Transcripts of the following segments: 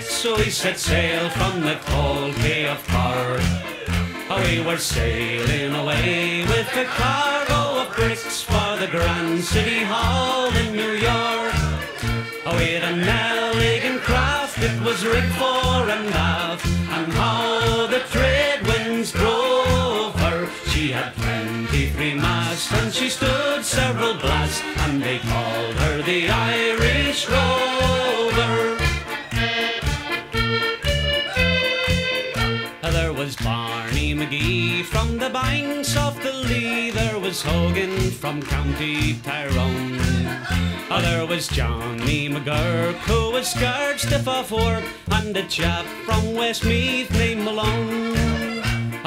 6, so we set sail from the cold Bay of Cork. We were sailing away with a cargo of bricks for the Grand City Hall in New York. We had an elegant craft, it was rigged fore and aft, and how the trade winds drove her. She had 23 masts, and she stood several blasts, and they called her the Irish Rover. There was Barney McGee from the banks of the Lee, there was Hogan from County Tyrone, there was Johnny McGurk who was scared stiff off work, and a chap from Westmeath named Malone.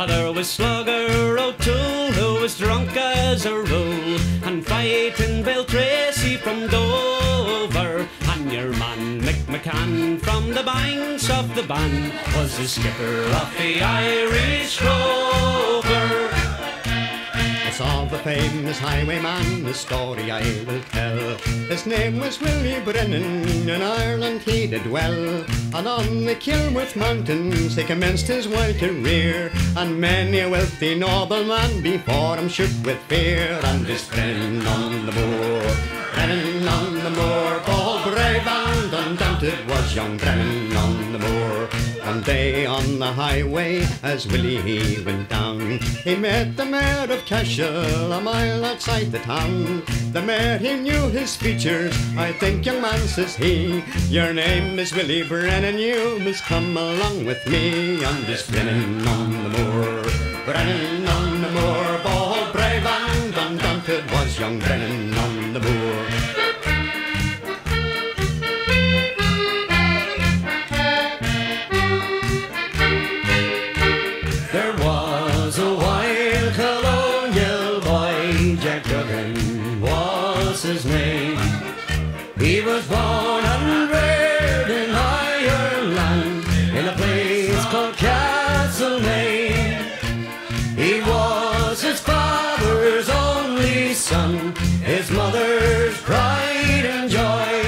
There was Slugger O'Toole who was drunk as a rule, and fighting Bill Tracy from Dover, and your man McMahon from the banks of the Bann was the skipper of the Irish Rover. It's of a famous highwayman, the story I will tell. His name was Willie Brennan, in Ireland he did well. And on the Kilworth Mountains he commenced his wild career, and many a wealthy nobleman before him shook with fear. And this Brennan on the Moor, Brennan on the Moor, bold, brave and undaunted was young Brennan on the Moor. One day on the highway, as Willie he went down, he met the mayor of Cashel, a mile outside the town. The mayor he knew his features, I think, young man, says he, your name is Willie Brennan, you must come along with me. And this Brennan on the Moor, Brennan on the Moor, bold, brave and undaunted was young Brennan on the Moor. Jack Duggan was his name. He was born and reared in Ireland, in a place called Castlemaine. He was his father's only son, his mother's pride and joy,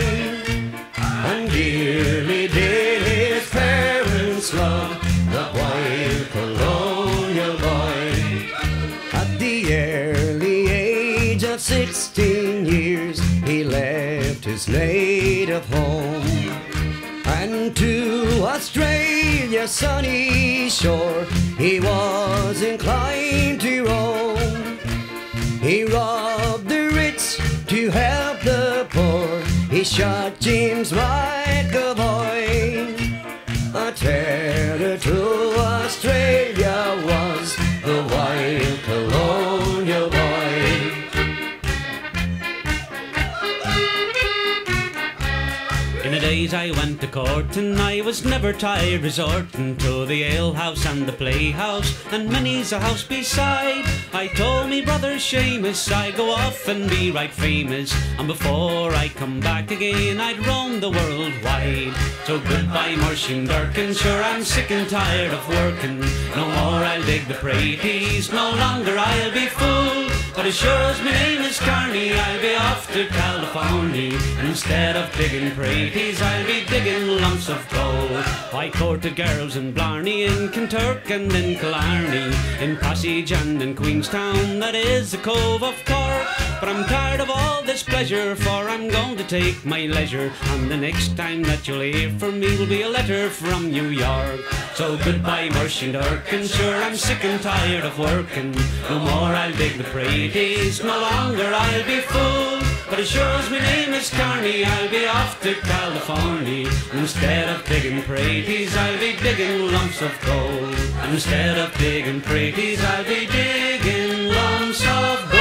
and dearly did his parents love the Wild Colonial Boy. At the of 16 years he left his native home, and to Australia's sunny shore he was inclined to roam. He robbed the rich to help the poor, he shot James McAvoy. A terror to Australia was the Wild Colonial Boy. In the days I went to court, and I was never tired, resorting to the alehouse and the playhouse, and many's a house beside. I told me brother Seamus I'd go off and be right famous, and before I come back again I'd roam the world wide. So goodbye Muirsheen Durkin, sure I'm sick and tired of working. No more I'll dig the praties, no longer I'll be fooled. But as sure as my name is Kearney, I'll be off to California, and instead of digging praties I'll be digging lumps of gold. I courted girls in Blarney, in Kenturk and in Killarney, in Passage and in Queenstown, that is the Cove of Cork. But I'm tired of all this pleasure, for I'm going to take my leisure, and the next time that you'll hear from me will be a letter from New York. So goodbye Muirsheen Durkin, sure I'm sick and tired of working. No more I'll dig the praties, no longer I'll be fooled. But as sure as my name is Kearney, I'll be off to California, and instead of digging praties I'll be digging lumps of gold, and instead of digging praties I'll be digging lumps of gold.